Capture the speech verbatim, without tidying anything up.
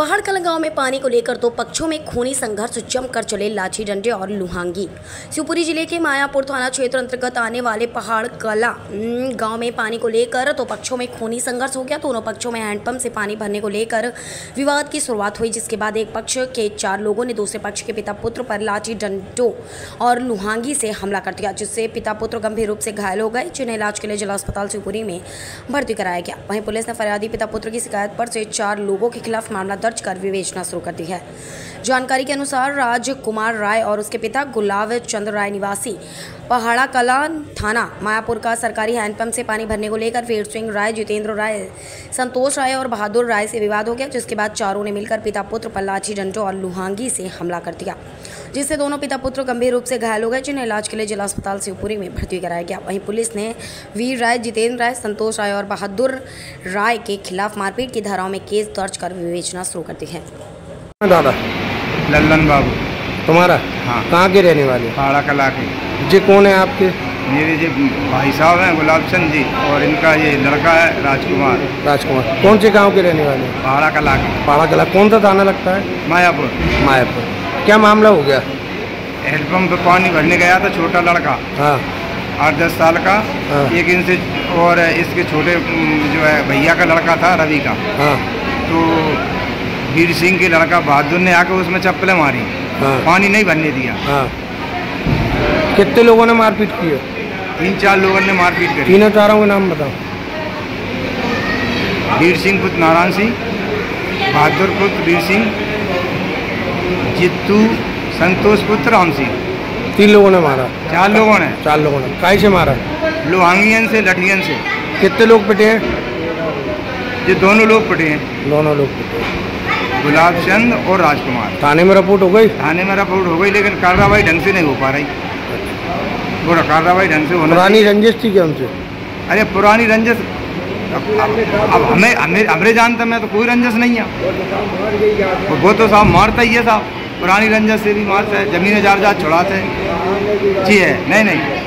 पहाड़ कलां गांव में पानी को लेकर दो पक्षों में खूनी संघर्ष जमकर चले। लाठी डंडे और लुहांगी। शिवपुरी जिले के मायापुर थाना क्षेत्र अंतर्गत आने वाले पहाड़ कलां गांव में पानी को लेकर दो पक्षों में खूनी संघर्ष हो गया। दोनों पक्षों में हैंडपंप से पानी भरने को लेकर विवाद की शुरुआत हुई, जिसके बाद एक पक्ष के चार लोगों ने दूसरे पक्ष के पिता पुत्र पर लाठी डंडों और लुहांगी से हमला कर दिया, जिससे पिता पुत्र गंभीर रूप से घायल हो गए, जिन्हें इलाज के लिए जिला अस्पताल शिवपुरी में भर्ती कराया गया। वहीं पुलिस ने फरियादी पिता पुत्र की शिकायत पर से चार लोगों के खिलाफ मामला दर्ज कर विवेचना शुरू कर दी है। जानकारी के अनुसार राजकुमार राय और उसके पिता गुलाब चंद्र राय निवासी पहाड़ा कलां थाना मायापुर का सरकारी हैंडपंप से पानी भरने को लेकर वीर सिंह राय, जितेंद्र राय, संतोष राय और बहादुर राय से विवाद हो गया, जिसके बाद चारों ने मिलकर पिता पुत्र पर लाठी डंडों और लुहांगी से हमला कर दिया, जिससे दोनों पिता पुत्र गंभीर रूप से घायल हो गए, जिन्हें इलाज के लिए जिला अस्पताल शिवपुरी में भर्ती कराया गया। वहीं पुलिस ने वीर राय, जितेंद्र राय, संतोष राय और बहादुर राय के खिलाफ मारपीट की धाराओं में केस दर्ज कर विवेचना शुरू कर दी है। दादा लल्लन बाबू तुम्हारा? हाँ। कहाँ के रहने वाले? पहाड़ा कलां के। जी कौन है आपके? मेरे जी भाई साहब हैं गुलाब चंद्र जी, और इनका ये लड़का है राजकुमार। राजकुमार कौन से गांव के रहने वाले? पहाड़ा कलां के। पहाड़ा कलां कौन सा थाना लगता है? मायापुर। मायापुर। क्या मामला हो गया? हैंडपम्प पे पानी भरने गया था छोटा लड़का, हाँ, आठ दस साल का, हाँ, एक इनसे और इसके छोटे जो है भैया का लड़का था रवि का, हाँ, तो वीर सिंह के लड़का बहादुर ने आकर उसमें चप्पलें मारी, हाँ, पानी नहीं भरने दिया। हाँ। कितने लोगों ने मारपीट की है? तीन चार लोगों ने मारपीट की। तीनों चारों के नाम बताओ। वीर सिंह पुत्र नारायण सिंह, बहादुर पुत्र वीर सिंह, जित्तू संतोष पुत्र राम सिंह। तीन लोगों ने मारा? चार लोगों ने। चार लोगों ने। काहे से मारा? लोहांगियन से, लठियन से। कितने लोग पिटे हैं? ये दोनों लोग पिटे हैं। दोनों लोग पिटे हैं, गुलाब चंद और राजकुमार। थाने में रिपोर्ट हो गई? थाने में रिपोर्ट हो गई, लेकिन कार्रवाई ढंग से नहीं हो पा रही। बोला कार्रवाई ढंग से होना। पुरानी रंजिश थी क्या उनसे? अरे पुरानी रंजिश अब, अब हमें हमें हमरे जानते मैं तो कोई रंजिश नहीं है। वो तो साहब मारता ही है साहब, पुरानी रंजिश से भी मारता है, जमीन जार जात छुड़ाते हैं जी है। नहीं नहीं